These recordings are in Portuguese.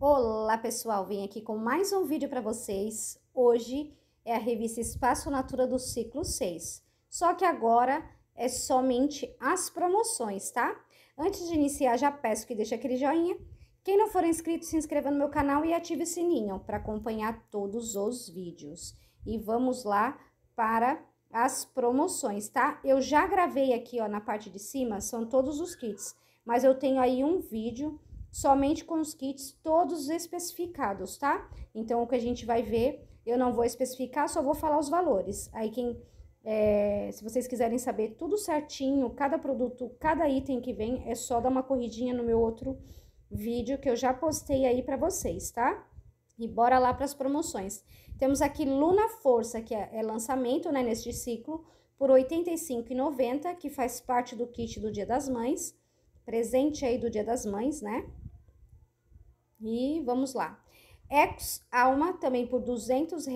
Olá pessoal, vim aqui com mais um vídeo para vocês. Hoje é a revista Espaço Natura do ciclo 6, só que agora é somente as promoções, tá? Antes de iniciar já peço que deixe aquele joinha, quem não for inscrito se inscreva no meu canal e ative o sininho para acompanhar todos os vídeos. E vamos lá para as promoções, tá? Eu já gravei aqui ó, na parte de cima, são todos os kits, mas eu tenho aí um vídeo somente com os kits todos especificados, tá? Então, o que a gente vai ver, eu não vou especificar, só vou falar os valores. Aí, se vocês quiserem saber tudo certinho, cada produto, cada item que vem, é só dar uma corridinha no meu outro vídeo que eu já postei aí pra vocês, tá? E bora lá pras promoções. Temos aqui Luna Força, que é lançamento, né, neste ciclo, por R$ 85,90, que faz parte do kit do Dia das Mães. Presente aí do Dia das Mães, né? E vamos lá. Ex Alma, também por R$ 200,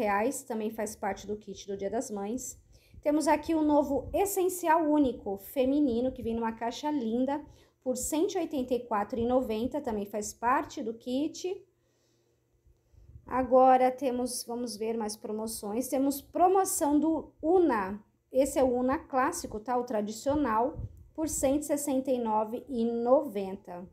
também faz parte do kit do Dia das Mães. Temos aqui o novo Essencial Único Feminino, que vem numa caixa linda, por R$ 184,90, também faz parte do kit. Agora temos, vamos ver mais promoções, temos promoção do Una, esse é o Una Clássico, tá? O tradicional, por R$ 169,90.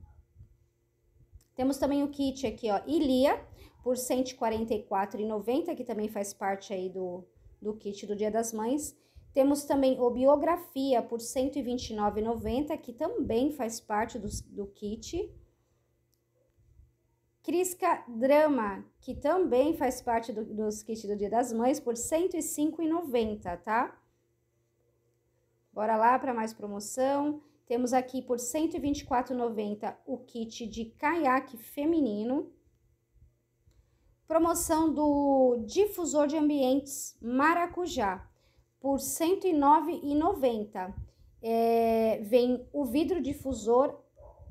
Temos também o kit aqui, ó, Ilia, por R$ 144,90, que também faz parte aí do kit do Dia das Mães. Temos também o Biografia, por R$ 129,90, que também faz parte do kit. Crisca Drama, que também faz parte dos kits do Dia das Mães, por R$ 105,90, tá? Bora lá para mais promoção. Temos aqui por R$ 124,90 o kit de Kaiak feminino. Promoção do difusor de ambientes Maracujá por R$ 109,90. Vem o vidro difusor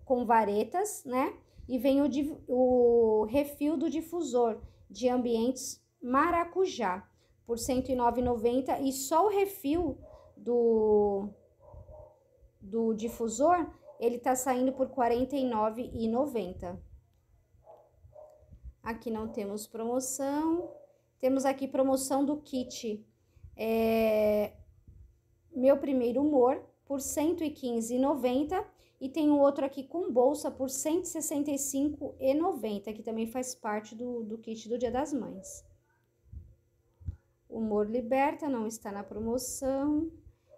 com varetas, né? E vem o refil do difusor de ambientes Maracujá por R$ 109,90. E só o refil do difusor, ele tá saindo por R$ 49,90. Aqui não temos promoção. Temos aqui promoção do kit Meu Primeiro Humor, por R$ 115,90. E tem um outro aqui com bolsa, por R$ 165,90, que também faz parte do kit do Dia das Mães. Humor Liberta, não está na promoção.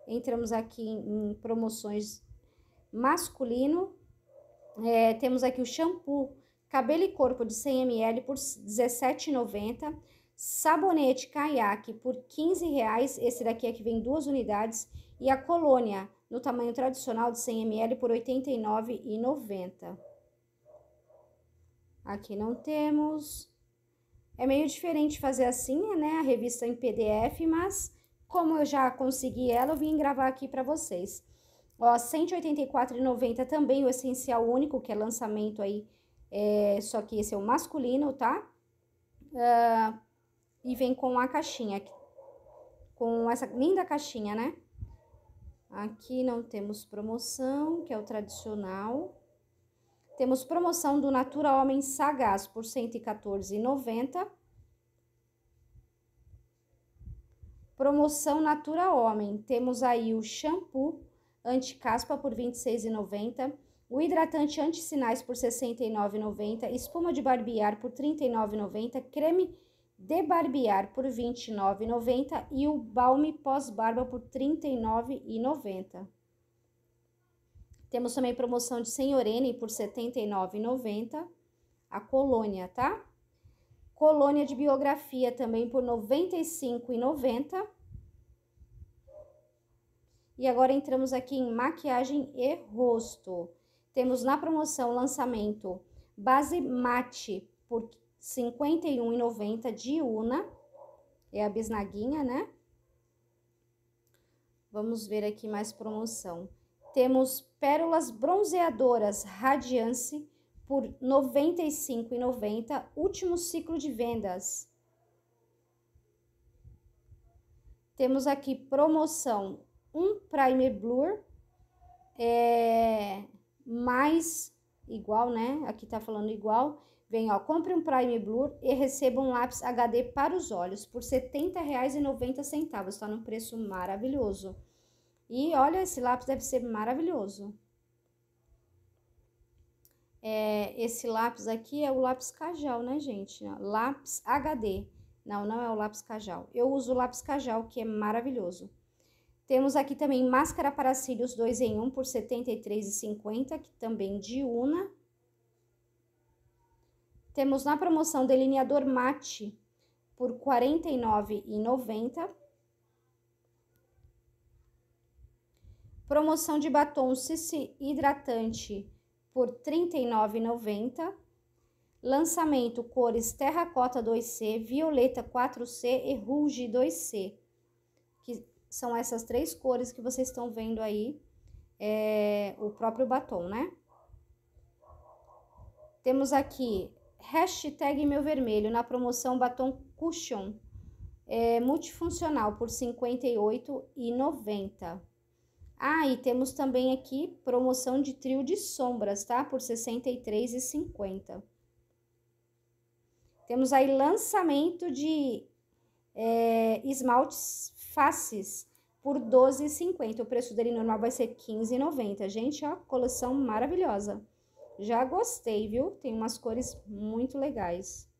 Entramos aqui em promoções masculino. Temos aqui o shampoo cabelo e corpo de 100 ml por R$ 17,90. Sabonete Kaiak por R$ 15,00. Esse daqui é que vem 2 unidades. E a colônia no tamanho tradicional de 100 ml por R$ 89,90. Aqui não temos. É meio diferente fazer assim, né? A revista em PDF, mas como eu já consegui ela, eu vim gravar aqui para vocês. Ó, R$ 184,90 também o Essencial Único, que é lançamento aí, só que esse é o masculino, tá? E vem com a caixinha, com essa linda caixinha, né? Aqui não temos promoção, que é o tradicional. Temos promoção do Natura Homem Sagaz por R$ 114,90. Promoção Natura Homem, temos aí o shampoo anti-caspa por R$ 26,90, o hidratante anti-sinais por R$ 69,90, espuma de barbear por R$ 39,90, creme de barbear por R$ 29,90 e o balme pós-barba por R$ 39,90. Temos também promoção de Senhorene por R$ 79,90, a colônia, tá? Colônia de Biografia também por R$ 95,90. E agora entramos aqui em maquiagem e rosto. Temos na promoção lançamento base mate por R$ 51,90 de Una. É a bisnaguinha, né? Vamos ver aqui mais promoção. Temos pérolas bronzeadoras Radiance por R$ 95,90, último ciclo de vendas. Temos aqui promoção um Prime Blur mais igual, né? Aqui tá falando igual. Vem, ó, compre um Prime Blur e receba um lápis HD para os olhos por R$ 70,90. Está num preço maravilhoso. E olha, esse lápis deve ser maravilhoso. É, esse lápis aqui é o lápis Cajal, né, gente? Lápis HD. Não, não é o lápis Cajal. Eu uso o lápis Cajal, que é maravilhoso. Temos aqui também máscara para cílios 2 em 1 por R$ 73,50, que também de Una. Temos na promoção delineador mate por R$ 49,90. Promoção de batom CC hidratante por R$ 39,90. Lançamento cores terracota 2C, violeta 4C e ruge 2C. Que são essas três cores que vocês estão vendo aí, o próprio batom, né? Temos aqui, hashtag meu vermelho, na promoção batom cushion, multifuncional, por R$ 58,90. Ah, e temos também aqui, promoção de trio de sombras, tá? Por R$ 63,50. Temos aí, lançamento de esmaltes faces por R$ 12,50. O preço dele normal vai ser R$ 15,90. Gente, ó, coleção maravilhosa. Já gostei, viu? Tem umas cores muito legais.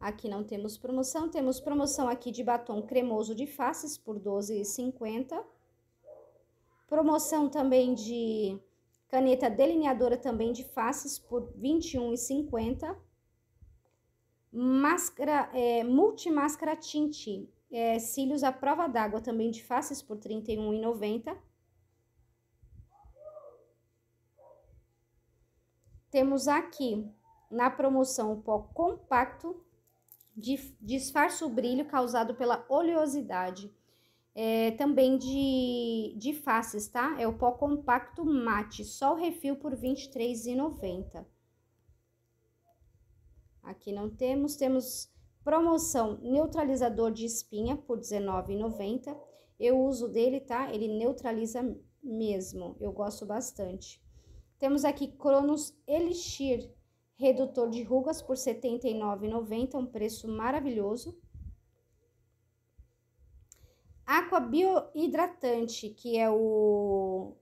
Aqui não temos promoção. Temos promoção aqui de batom cremoso de faces por R$ 12,50. Promoção também de caneta delineadora também de faces por R$ 21,50. Máscara, multimáscara tinte, cílios à prova d'água também de faces por R$ 31,90. Temos aqui na promoção o pó compacto de disfarça o brilho causado pela oleosidade, também de faces, tá? É o pó compacto mate, só o refil por R$ 23,90. Aqui não temos, temos promoção neutralizador de espinha por R$ 19,90. Eu uso dele, tá? Ele neutraliza mesmo, eu gosto bastante. Temos aqui Chronos Elixir, redutor de rugas por R$ 79,90, um preço maravilhoso. Aqua biohidratante, que é o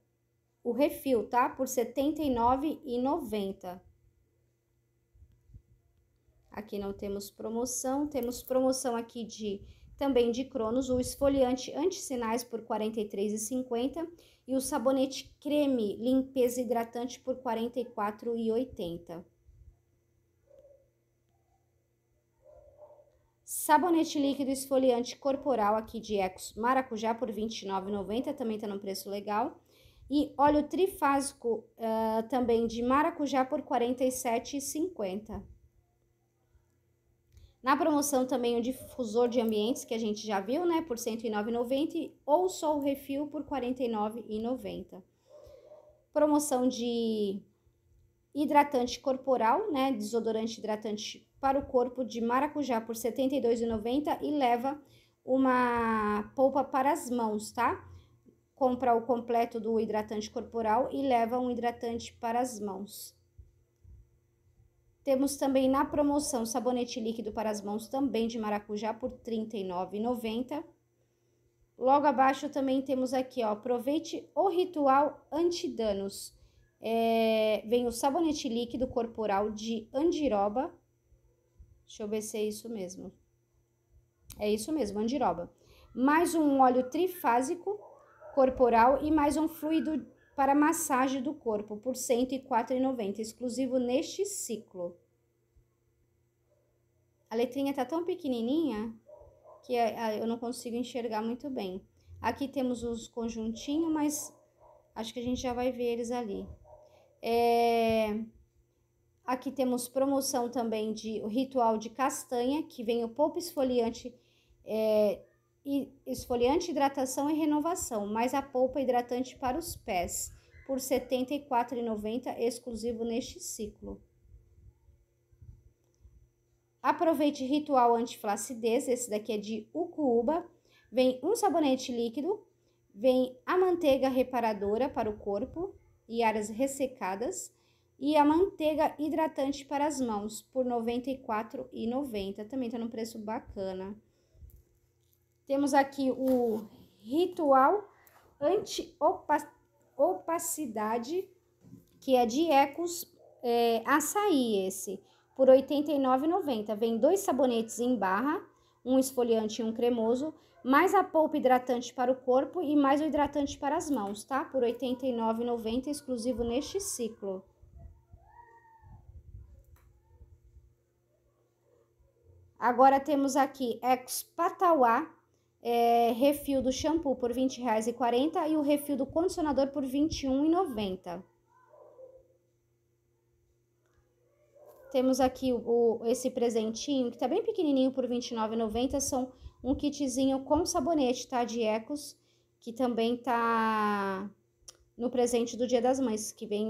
refil, tá? Por R$ 79,90. Aqui não temos promoção, temos promoção aqui também de Chronos, o esfoliante anti-sinais por R$ 43,50 e o sabonete creme limpeza hidratante por R$ 44,80. Sabonete líquido esfoliante corporal aqui de Ekos Maracujá por R$ 29,90, também tá num preço legal. E óleo trifásico também de maracujá por R$ 47,50. Na promoção também o difusor de ambientes, que a gente já viu, né, por R$ 109,90 ou só o refil por R$ 49,90. Promoção de hidratante corporal, né, desodorante hidratante para o corpo de maracujá por R$ 72,90 e leva uma polpa para as mãos, tá? Compra o completo do hidratante corporal e leva um hidratante para as mãos. Temos também na promoção sabonete líquido para as mãos, também de maracujá, por R$ 39,90. Logo abaixo também temos aqui, ó, aproveite o ritual antidanos. Vem o sabonete líquido corporal de andiroba. Deixa eu ver se é isso mesmo. É isso mesmo, andiroba. Mais um óleo trifásico corporal e mais um fluido para massagem do corpo, por R$ 104,90, exclusivo neste ciclo. A letrinha tá tão pequenininha que eu não consigo enxergar muito bem. Aqui temos os conjuntinhos, mas acho que a gente já vai ver eles ali. Aqui temos promoção também de o ritual de castanha, que vem o polpa esfoliante, esfoliante, hidratação e renovação, mais a polpa hidratante para os pés, por R$ 74,90, exclusivo neste ciclo. Aproveite ritual antiflacidez, esse daqui é de Ucuuba, vem um sabonete líquido, vem a manteiga reparadora para o corpo e áreas ressecadas, E a manteiga hidratante para as mãos, por R$ 94,90. Também tá num preço bacana. Temos aqui o Ritual Anti-Opacidade, que é de Ekos Açaí esse, por R$ 89,90. Vem dois sabonetes em barra, um esfoliante e um cremoso, mais a polpa hidratante para o corpo e mais o hidratante para as mãos, tá? Por R$ 89,90, exclusivo neste ciclo. Agora temos aqui Ekos Patauá, refil do shampoo por R$ 20,40 e o refil do condicionador por R$ 21,90. Temos aqui esse presentinho, que tá bem pequenininho, por R$ 29,90. São um kitzinho com sabonete, tá? De Ekos, que também tá no presente do Dia das Mães, que vem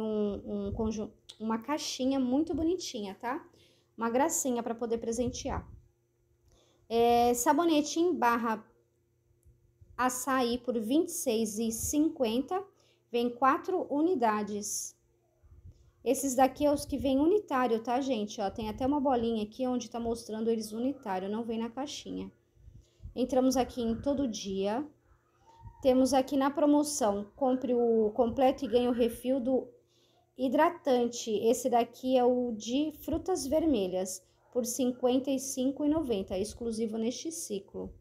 uma caixinha muito bonitinha, tá? Uma gracinha para poder presentear. Sabonete em barra açaí por R$ 26,50, vem 4 unidades. Esses daqui é os que vem unitário, tá, gente? Ó, tem até uma bolinha aqui onde tá mostrando eles unitário, não vem na caixinha. Entramos aqui em Tododia. Temos aqui na promoção, compre o completo e ganhe o refil do hidratante. Esse daqui é o de frutas vermelhas, por R$ 55,90, exclusivo neste ciclo.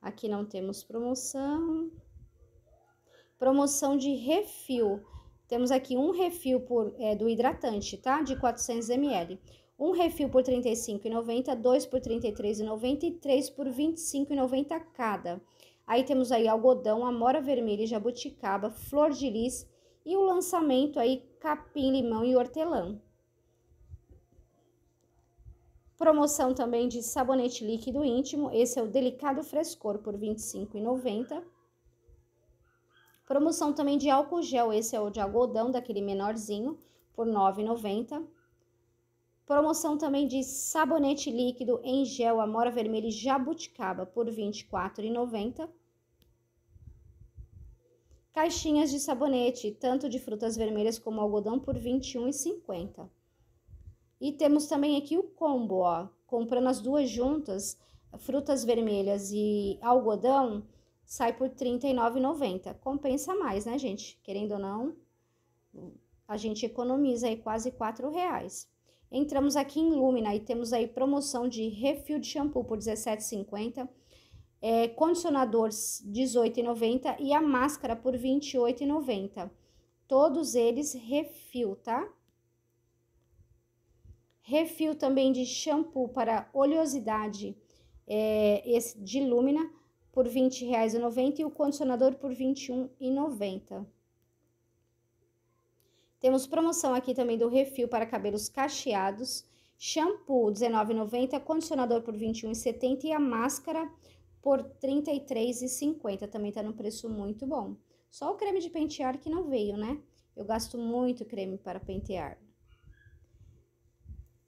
Aqui não temos promoção. Promoção de refil. Temos aqui um refil do hidratante, tá? De 400 ml. Um refil por R$ 35,90, dois por R$ 33,90 e três por R$ 25,90 cada. Aí temos aí algodão, amora vermelha e jabuticaba, flor de lis e o lançamento aí capim, limão e hortelã. Promoção também de sabonete líquido íntimo, esse é o Delicado Frescor, por R$ 25,90. Promoção também de álcool gel, esse é o de algodão, daquele menorzinho, por R$ 9,90. Promoção também de sabonete líquido em gel, amora vermelha e jabuticaba, por R$ 24,90. Caixinhas de sabonete, tanto de frutas vermelhas como algodão, por R$ 21,50. E temos também aqui o combo, ó, comprando as duas juntas, frutas vermelhas e algodão, sai por R$ 39,90. Compensa mais, né, gente? Querendo ou não, a gente economiza aí quase R$ 4,00. Entramos aqui em Lumina e temos aí promoção de refil de shampoo por R$ 17,50, condicionador R$ 18,90 e a máscara por R$ 28,90. Todos eles refil, tá? Refil também de shampoo para oleosidade, esse de Lumina, por R$ 20,90 e o condicionador por R$ 21,90. Temos promoção aqui também do refil para cabelos cacheados, shampoo R$ 19,90, condicionador por R$ 21,70 e a máscara por R$ 33,50. Também tá num preço muito bom. Só o creme de pentear que não veio, né? Eu gasto muito creme para pentear.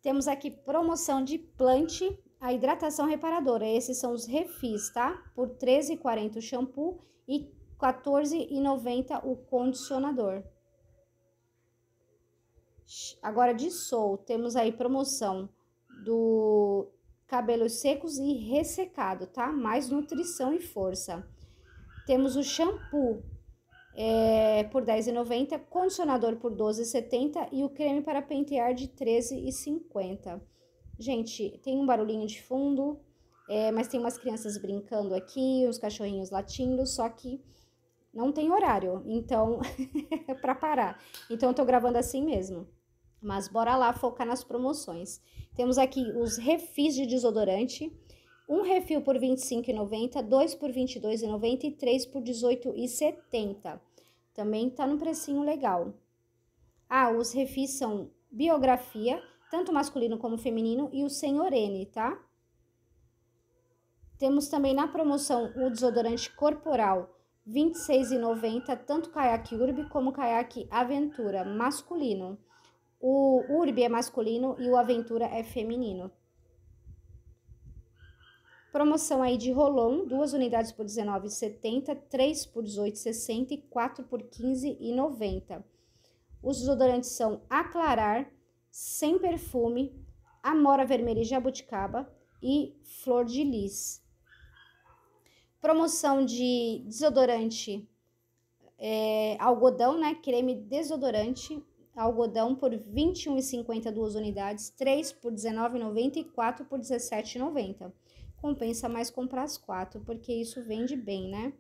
Temos aqui promoção de plant, a hidratação reparadora. Esses são os refis, tá? Por R$ 13,40 o shampoo e R$ 14,90 o condicionador. Agora de Sol, temos aí promoção do cabelos secos e ressecado, tá? Mais nutrição e força. Temos o shampoo por R$ 10,90, condicionador por R$ 12,70 e o creme para pentear de R$ 13,50. Gente, tem um barulhinho de fundo, mas tem umas crianças brincando aqui, uns cachorrinhos latindo, só que não tem horário, então, para parar. Então, eu tô gravando assim mesmo. Mas bora lá focar nas promoções. Temos aqui os refis de desodorante. Um refil por R$ 25,90, dois por R$ 22,90 e três por R$ 18,70. Também tá num precinho legal. Ah, os refis são Biografia, tanto masculino como feminino, e o Senhorene, tá? Temos também na promoção o desodorante corporal R$ 26,90, tanto Kaiak Urb como Kaiak Aventura, masculino. O Urb é masculino e o Aventura é feminino. Promoção aí de Rolon, 2 unidades por R$ 19,70, 3 por R$ 18,60 e 4 por R$ 15,90. Os desodorantes são Aclarar, Sem Perfume, Amora Vermelha e Jabuticaba e Flor de Lis. Promoção de desodorante algodão, né? Creme desodorante algodão por R$ 21,50 duas unidades, 3 por R$ 19,90 e 4 por R$ 17,90. Compensa mais comprar as 4, porque isso vende bem, né?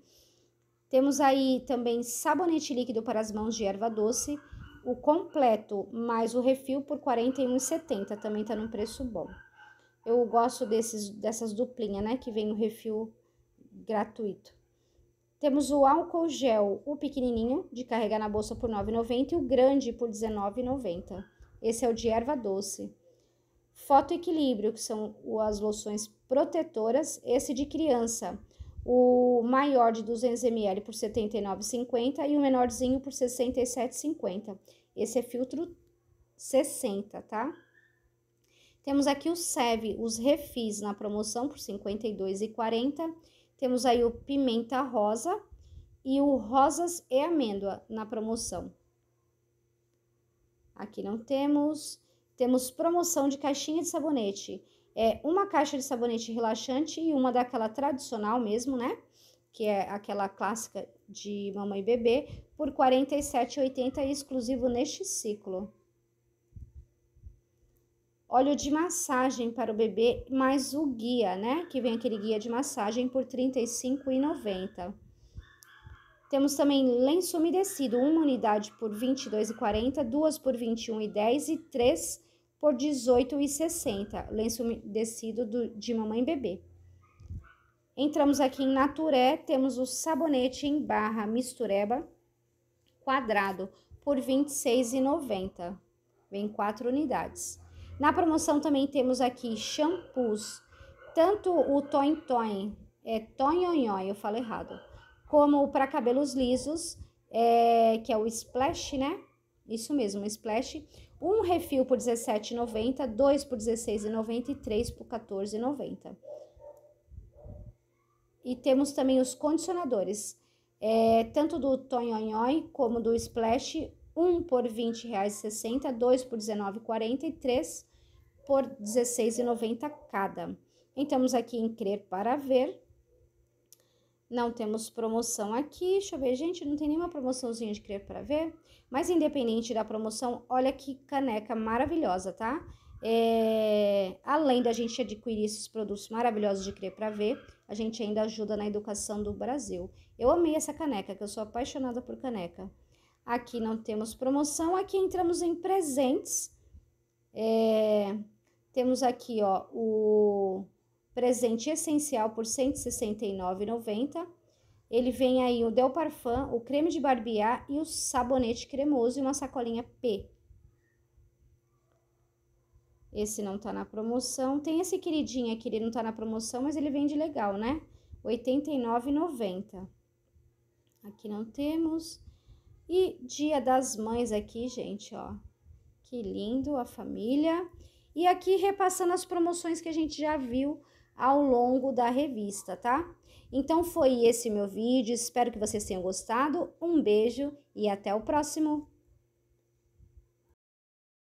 Temos aí também sabonete líquido para as mãos de erva doce, o completo mais o refil por R$ 41,70, também tá num preço bom. Eu gosto dessas duplinhas, né, que vem o refil gratuito. Temos o álcool gel, o pequenininho, de carregar na bolsa por R$ 9,90 e o grande por R$ 19,90. Esse é o de erva doce. Fotoequilíbrio, que são as loções protetoras, esse de criança. O maior de 200 ml por R$ 79,50 e o menorzinho por R$ 67,50. Esse é filtro 60, tá? Temos aqui o SEV, os refis na promoção por R$ 52,40. Temos aí o Pimenta Rosa e o Rosas e Amêndoa na promoção. Aqui não temos. Temos promoção de caixinha de sabonete. É uma caixa de sabonete relaxante e uma daquela tradicional mesmo, né? Que é aquela clássica de mamãe e bebê, por R$ 47,80 exclusivo neste ciclo. Óleo de massagem para o bebê, mais o guia, né? Que vem aquele guia de massagem por R$ 35,90. Temos também lenço umedecido, uma unidade por R$ 22,40, duas por R$ 21,10 e 3 por R$ 18,60. Lenço umedecido de mamãe e bebê. Entramos aqui em Naturé, temos o sabonete em barra Mistureba quadrado por R$ 26,90. Vem 4 unidades. Na promoção também temos aqui shampoos, tanto o Toyonhoi, eu falo errado, como o para cabelos lisos, que é o Splash, né? Isso mesmo, Splash. Um refil por R$ 17,90, 2 por R$ 16,90 e 3 por R$ 14,90. E temos também os condicionadores, tanto do Toyonhoi como do Splash, um por R$ 20,60, 2 por R$ 19,40 e 3 por R$ 16,90 cada. Entramos aqui em Crer Pra Ver. Não temos promoção aqui. Deixa eu ver, gente, não tem nenhuma promoçãozinha de Crer Pra Ver. Mas independente da promoção, olha que caneca maravilhosa, tá? Além da gente adquirir esses produtos maravilhosos de Crer Pra Ver, a gente ainda ajuda na educação do Brasil. Eu amei essa caneca, que eu sou apaixonada por caneca. Aqui não temos promoção, aqui entramos em presentes. Temos aqui, ó, o presente essencial por R$ 169,90. Ele vem aí o Del Parfum, o creme de barbear e o sabonete cremoso e uma sacolinha P. Esse não tá na promoção. Tem esse queridinho aqui, ele não tá na promoção, mas ele vende legal, né? R$ 89,90. Aqui não temos. E Dia das Mães aqui, gente, ó, que lindo, a família. E aqui repassando as promoções que a gente já viu ao longo da revista, tá? Então foi esse meu vídeo, espero que vocês tenham gostado, um beijo e até o próximo!